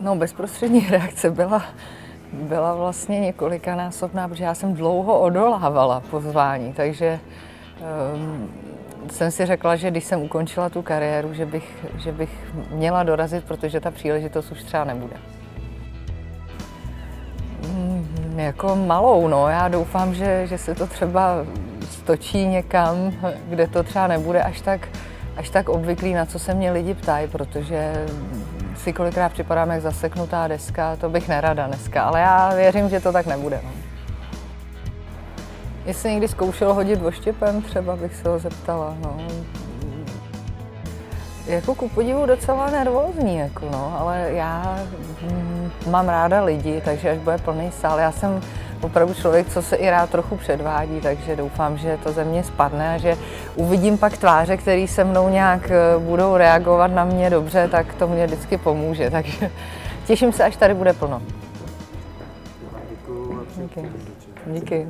No, bezprostřední reakce byla vlastně několikanásobná, protože já jsem dlouho odolávala pozvání, takže jsem si řekla, že když jsem ukončila tu kariéru, že bych měla dorazit, protože ta příležitost už třeba nebude. Jako malou, no. Já doufám, že se to třeba stočí někam, kde to třeba nebude až tak obvyklý, na co se mě lidi ptají, protože si kolikrát připadám jak zaseknutá deska, to bych nerada dneska, ale já věřím, že to tak nebude. No. Jestli někdy zkoušel hodit dvoštěpem, třeba bych se ho zeptala. No. Jako ku podivu docela nervózní, jako, no, ale já mám ráda lidi, takže až bude plný sál. Já jsem opravdu člověk, co se i rád trochu předvádí, takže doufám, že to ze mě spadne a že uvidím pak tváře, které se mnou nějak budou reagovat na mě dobře, tak to mě vždycky pomůže. Takže těším se, až tady bude plno. Díky. Díky.